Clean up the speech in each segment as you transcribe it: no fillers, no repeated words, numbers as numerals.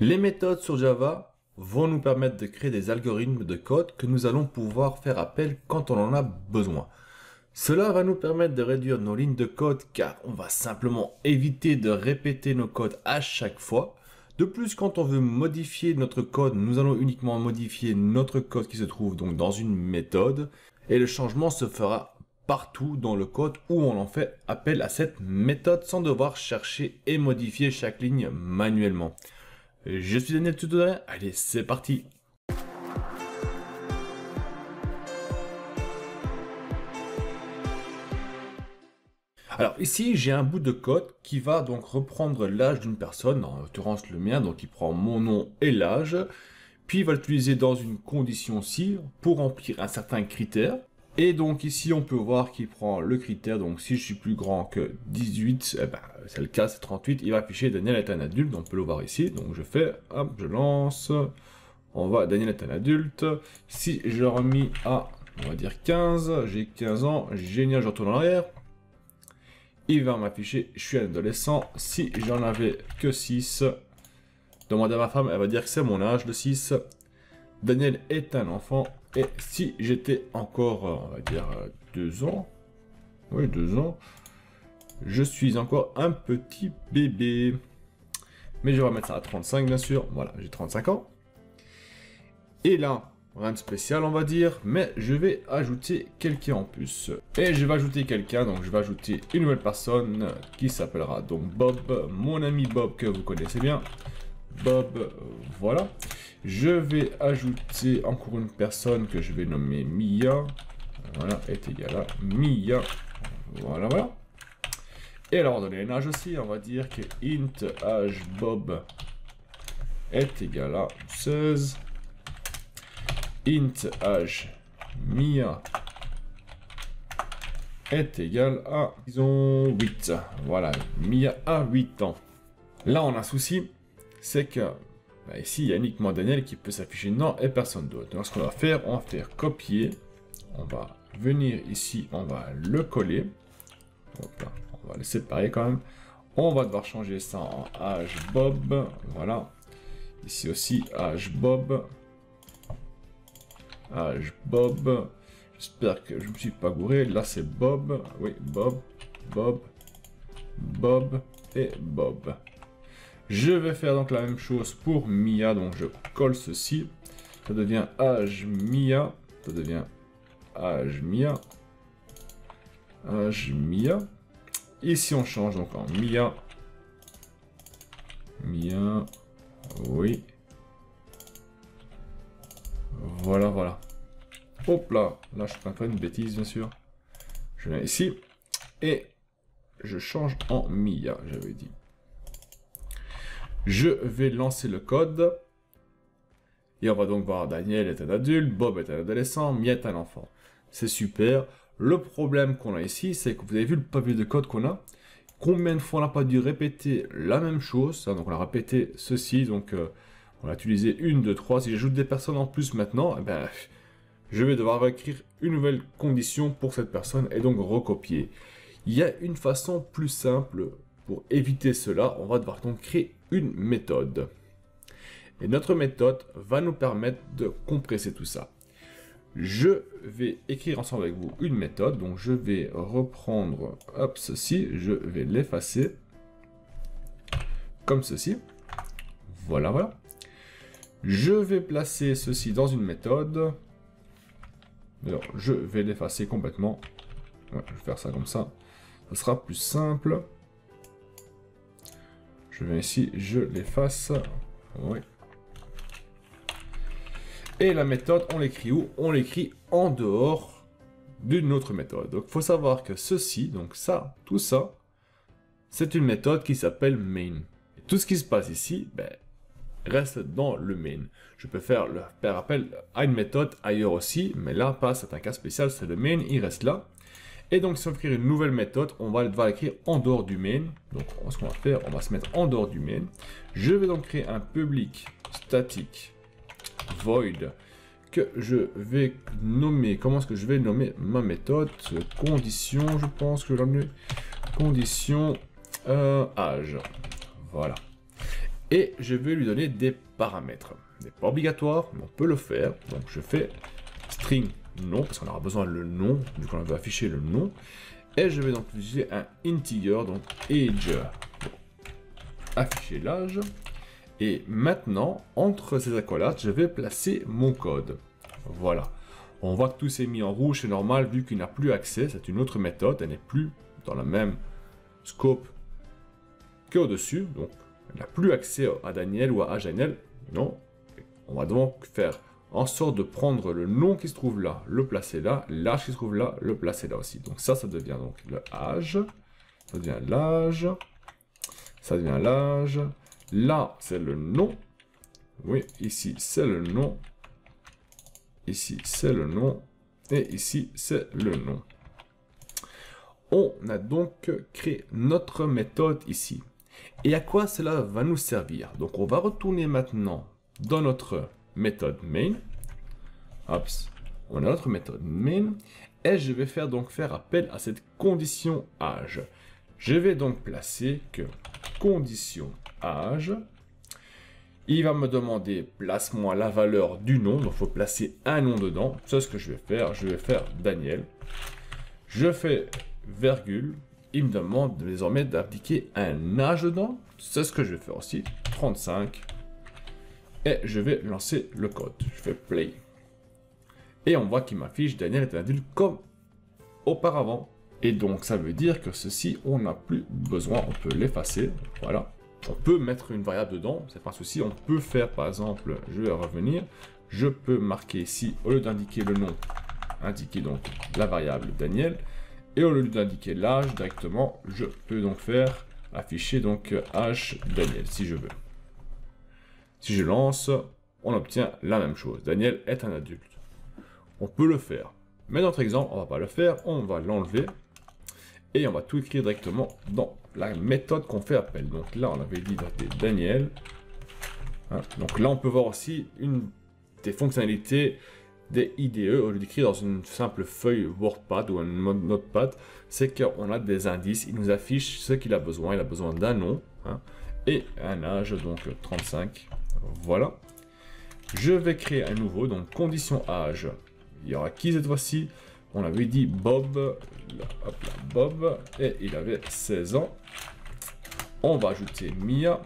Les méthodes sur Java vont nous permettre de créer des algorithmes de code que nous allons pouvoir faire appel quand on en a besoin. Cela va nous permettre de réduire nos lignes de code car on va simplement éviter de répéter nos codes à chaque fois. De plus, quand on veut modifier notre code, nous allons uniquement modifier notre code qui se trouve donc dans une méthode et le changement se fera partout dans le code où on en fait appel à cette méthode sans devoir chercher et modifier chaque ligne manuellement. Je suis Daniel Tudorin, allez c'est parti! Alors ici j'ai un bout de code qui va donc reprendre l'âge d'une personne, en l'occurrence le mien, donc il prend mon nom et l'âge, puis il va l'utiliser dans une condition si pour remplir un certain critère. Et donc ici on peut voir qu'il prend le critère, donc si je suis plus grand que 18, eh ben, c'est le cas, c'est 38, il va afficher Daniel est un adulte, on peut le voir ici, donc je fais, hop, je lance, on voit Daniel est un adulte, si je le remis à, on va dire 15, j'ai 15 ans, génial, je retourne en arrière. Il va m'afficher, je suis un adolescent, si j'en avais que 6, demande à ma femme, elle va dire que c'est mon âge de 6, Daniel est un enfant, et si j'étais encore, on va dire, 2 ans, oui 2 ans, je suis encore un petit bébé, mais je vais mettre ça à 35 bien sûr, voilà, j'ai 35 ans, et là, rien de spécial on va dire, mais je vais ajouter quelqu'un en plus. Et je vais ajouter quelqu'un, donc je vais ajouter une nouvelle personne qui s'appellera donc Bob, mon ami Bob que vous connaissez bien. Bob, voilà. Je vais ajouter encore une personne que je vais nommer Mia. Voilà, est égal à Mia. Voilà, voilà. Et alors, donner un âge aussi, on va dire que int âge Bob est égal à 16. Int âge Mia est égal à, disons, 8. Voilà, Mia a 8 ans. Là, on a un souci, c'est que bah, ici, il y a uniquement Daniel qui peut s'afficher non et personne d'autre. Donc, ce qu'on va faire, on va faire copier. On va venir ici, on va le coller. Hop là, on va le séparer quand même. On va devoir changer ça en âge Bob. Voilà. Ici aussi, âge Bob. Âge Bob, j'espère que je ne me suis pas gouré, là c'est Bob, oui Bob, Bob, Bob et Bob. Je vais faire donc la même chose pour Mia, donc je colle ceci, ça devient âge Mia, ça devient âge Mia, âge Mia. Ici on change donc en Mia, Mia, oui. Voilà, voilà. Hop là, là je fais un peu une bêtise bien sûr. Je viens ici et je change en Mia, j'avais dit. Je vais lancer le code. Et on va donc voir Daniel est un adulte, Bob est un adolescent, Mia est un enfant. C'est super. Le problème qu'on a ici, c'est que vous avez vu le pavé de code qu'on a. Combien de fois on n'a pas dû répéter la même chose, donc on a répété ceci, donc... on va utiliser 1, 2, 3. Si j'ajoute des personnes en plus maintenant, eh ben, je vais devoir écrire une nouvelle condition pour cette personne et donc recopier. Il y a une façon plus simple pour éviter cela. On va devoir donc créer une méthode. Et notre méthode va nous permettre de compresser tout ça. Je vais écrire ensemble avec vous une méthode. Donc je vais reprendre hop, ceci. Je vais l'effacer comme ceci. Voilà, voilà. Je vais placer ceci dans une méthode. Alors, je vais l'effacer complètement. Ouais, je vais faire ça comme ça. Ça sera plus simple. Je viens ici, je l'efface. Ouais. Et la méthode, on l'écrit où? On l'écrit en dehors d'une autre méthode. Donc, il faut savoir que ceci, donc ça, tout ça, c'est une méthode qui s'appelle main. Et tout ce qui se passe ici, ben... reste dans le main. Je peux faire appel à une méthode ailleurs aussi, mais là, pas, c'est un cas spécial, c'est le main, il reste là. Et donc, si on veut créer une nouvelle méthode, on va devoir l'écrire en dehors du main. Donc, ce qu'on va faire, on va se mettre en dehors du main. Je vais donc créer un public statique void que je vais nommer. Comment est-ce que je vais nommer ma méthode? Condition, je pense que j'en ai. Condition âge. Voilà. et je vais lui donner des paramètres. C'est pas obligatoire, mais on peut le faire. Donc je fais string nom, parce qu'on aura besoin de le nom, vu qu'on veut afficher le nom. Et je vais donc utiliser un integer, donc age, afficher l'âge. Et maintenant, entre ces accolades, je vais placer mon code. Voilà. On voit que tout s'est mis en rouge, c'est normal, vu qu'il n'a plus accès. C'est une autre méthode, elle n'est plus dans la même scope qu'au-dessus. Donc, elle n'a plus accès à Daniel ou à Daniel. Non. On va donc faire en sorte de prendre le nom qui se trouve là, le placer là, l'âge qui se trouve là, le placer là aussi. Donc ça, ça devient donc le âge, ça devient l'âge, ça devient l'âge. Là, c'est le nom. Oui, ici, c'est le nom. Ici, c'est le nom. Et ici, c'est le nom. On a donc créé notre méthode ici. Et à quoi cela va nous servir? Donc, on va retourner maintenant dans notre méthode main. Hop, on a notre méthode main. Et je vais faire donc faire appel à cette condition âge. Je vais donc placer que condition âge. Il va me demander, place-moi la valeur du nom. Donc, il faut placer un nom dedans. C'est ce que je vais faire. Je vais faire Daniel. Je fais virgule. Il me demande désormais d'appliquer un âge dedans. C'est ce que je vais faire aussi. 35. Et je vais lancer le code. Je fais play. Et on voit qu'il m'affiche Daniel est un adulte comme auparavant. Et donc, ça veut dire que ceci, on n'a plus besoin. On peut l'effacer. Voilà. On peut mettre une variable dedans, c'est pas un souci. On peut faire, par exemple, je vais revenir, je peux marquer ici, au lieu d'indiquer le nom, indiquer donc la variable Daniel, et au lieu d'indiquer l'âge directement, je peux donc faire afficher donc H Daniel, si je veux. Si je lance, on obtient la même chose. Daniel est un adulte. On peut le faire. Mais dans notre exemple, on va pas le faire, on va l'enlever, et on va tout écrire directement dans la méthode qu'on fait appel. Donc là, on avait dit Daniel. Hein? Donc là, on peut voir aussi une des fonctionnalités des IDE, au lieu d'écrire dans une simple feuille WordPad ou un notepad, c'est qu'on a des indices. Il nous affiche ce qu'il a besoin. Il a besoin d'un nom, hein, et un âge, donc 35. Voilà. Je vais créer un nouveau, donc condition âge. Il y aura qui cette fois-ci? On avait dit Bob, là, hop là, Bob, et il avait 16 ans. On va ajouter Mia.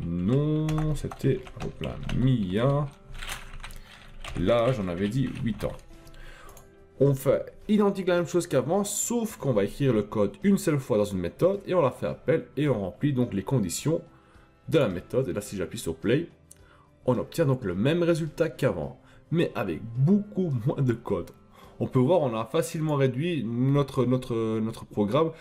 Non, c'était Mia. Là, j'en avais dit 8 ans. On fait identique la même chose qu'avant, sauf qu'on va écrire le code une seule fois dans une méthode, et on la fait appel, et on remplit donc les conditions de la méthode. Et là, si j'appuie sur play, on obtient donc le même résultat qu'avant, mais avec beaucoup moins de code. On peut voir, on a facilement réduit notre programme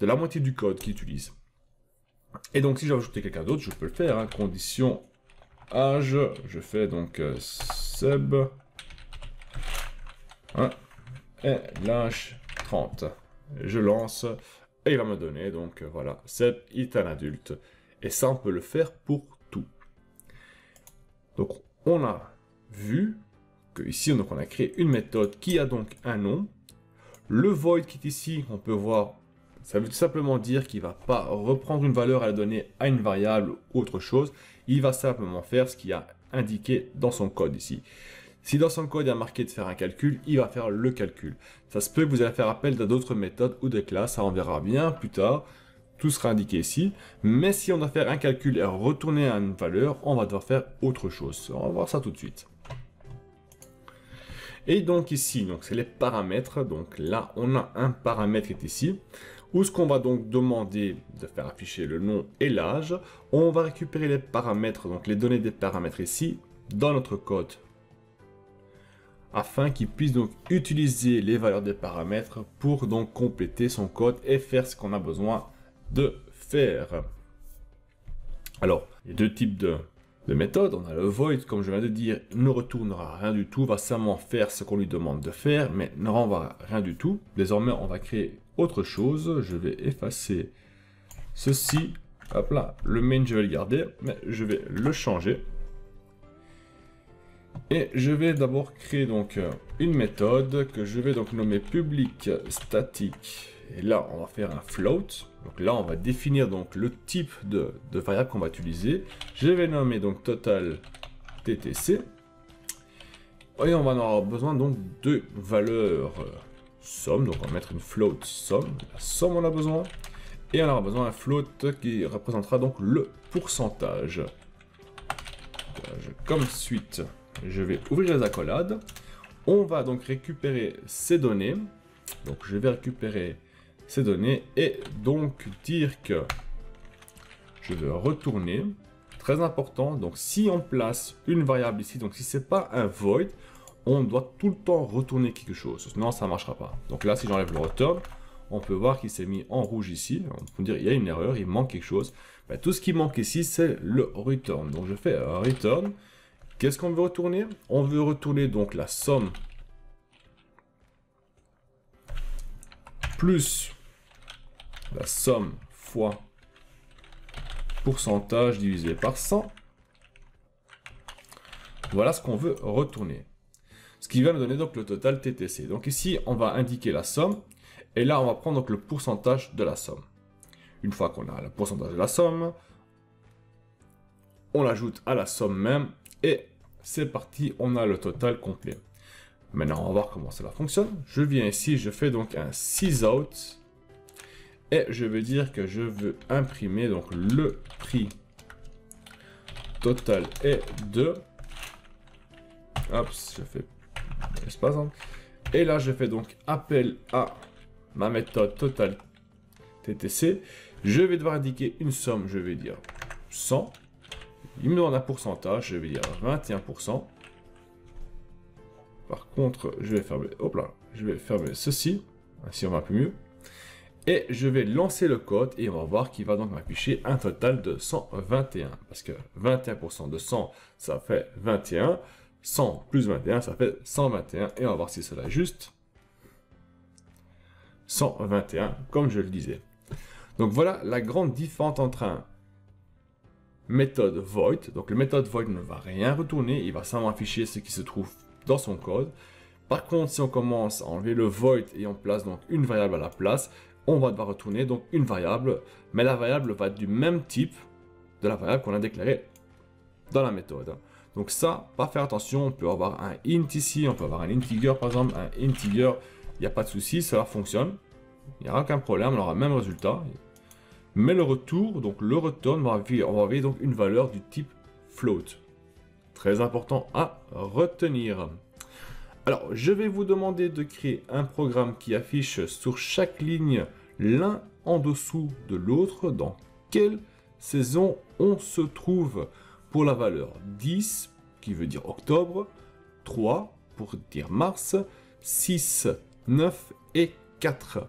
de la moitié du code qu'il utilise. Et donc, si je veux ajouter quelqu'un d'autre, je peux le faire. Hein. Condition âge, je fais donc Seb. Hein, et l'âge 30. Je lance et il va me donner. Donc voilà, Seb est un adulte. Et ça, on peut le faire pour tout. Donc, on a vu que ici, donc, on a créé une méthode qui a donc un nom. Le void qui est ici, on peut voir, ça veut tout simplement dire qu'il ne va pas reprendre une valeur à la donner à une variable ou autre chose. Il va simplement faire ce qu'il a indiqué dans son code ici. Si dans son code, il y a marqué de faire un calcul, il va faire le calcul. Ça se peut que vous allez faire appel à d'autres méthodes ou des classes, ça on verra bien plus tard. Tout sera indiqué ici, mais si on doit faire un calcul et retourner à une valeur, on va devoir faire autre chose. On va voir ça tout de suite. Et donc ici, donc c'est les paramètres. Donc là, on a un paramètre qui est ici, où ce qu'on va donc demander de faire afficher le nom et l'âge. On va récupérer les paramètres, donc les données des paramètres ici, dans notre code, afin qu'il puisse donc utiliser les valeurs des paramètres pour donc compléter son code et faire ce qu'on a besoin de faire. Alors, il y a deux types de méthode, on a le void, comme je viens de dire, ne retournera rien du tout, va seulement faire ce qu'on lui demande de faire, mais ne renvoie rien du tout. Désormais, on va créer autre chose. Je vais effacer ceci. Hop là, le main, je vais le garder, mais je vais le changer. Et je vais d'abord créer donc une méthode que je vais donc nommer public static. Et là, on va faire un float. Donc là, on va définir donc le type de variable qu'on va utiliser. Je vais nommer donc total TTC. Et on va en avoir besoin donc de valeurs somme. Donc on va mettre une float somme. La somme, on a besoin. Et on aura besoin d'un float qui représentera donc le pourcentage. Comme suite, je vais ouvrir les accolades. On va donc récupérer ces données. Donc je vais récupérer ces données et donc dire que je veux retourner. Très important, donc si on place une variable ici, donc si c'est pas un void, on doit tout le temps retourner quelque chose, sinon ça ne marchera pas. Donc là, si j'enlève le return, on peut voir qu'il s'est mis en rouge ici. On peut dire il y a une erreur, il manque quelque chose. Ben, tout ce qui manque ici, c'est le return. Donc je fais return. Qu'est-ce qu'on veut retourner? On veut retourner donc la somme plus la somme fois pourcentage divisé par 100. Voilà ce qu'on veut retourner. Ce qui va nous donner donc le total TTC. Donc ici, on va indiquer la somme. Et là, on va prendre donc le pourcentage de la somme. Une fois qu'on a le pourcentage de la somme, on l'ajoute à la somme même. Et c'est parti, on a le total complet. Maintenant, on va voir comment cela fonctionne. Je viens ici, je fais donc un sysout. Et je veux dire que je veux imprimer donc le prix total est de... Hop, je fais espace. Hein. Et là, je fais donc appel à... ma méthode total TTC, je vais devoir indiquer une somme, je vais dire 100. Il me demande un pourcentage, je vais dire 21%. Par contre, je vais fermer, hop là, je vais fermer ceci, ainsi on va un peu mieux. Et je vais lancer le code et on va voir qu'il va donc m'afficher un total de 121. Parce que 21% de 100, ça fait 21. 100 plus 21, ça fait 121. Et on va voir si cela est juste. 121, comme je le disais. Donc voilà la grande différence entre un méthode void. Donc le méthode void ne va rien retourner, il va simplement afficher ce qui se trouve dans son code. Par contre, si on commence à enlever le void et on place donc une variable à la place, on va devoir retourner donc une variable, mais la variable va être du même type de la variable qu'on a déclarée dans la méthode. Donc ça, pas faire attention, on peut avoir un int ici, on peut avoir un integer par exemple, un integer. Il n'y a pas de souci, cela fonctionne. Il n'y aura aucun problème, on aura le même résultat. Mais le retour, donc le return, on va envoyer donc une valeur du type float. Très important à retenir. Alors, je vais vous demander de créer un programme qui affiche sur chaque ligne l'un en dessous de l'autre dans quelle saison on se trouve pour la valeur 10, qui veut dire octobre, 3 pour dire mars, 6 9 et 4.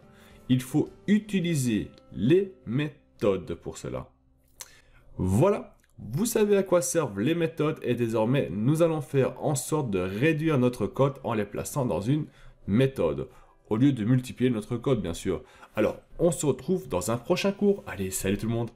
Il faut utiliser les méthodes pour cela. Voilà, vous savez à quoi servent les méthodes et désormais nous allons faire en sorte de réduire notre code en les plaçant dans une méthode, au lieu de multiplier notre code bien sûr. Alors, on se retrouve dans un prochain cours. Allez, salut tout le monde!